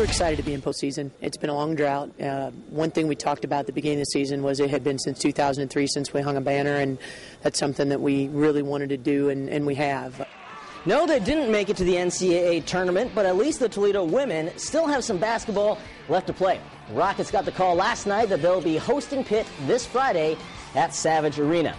We're excited to be in postseason. It's been a long drought. One thing we talked about at the beginning of the season was it had been since 2003 since we hung a banner, and that's something that we really wanted to do, and we have. No, they didn't make it to the NCAA tournament, but at least the Toledo women still have some basketball left to play. Rockets got the call last night that they'll be hosting Pitt this Friday at Savage Arena.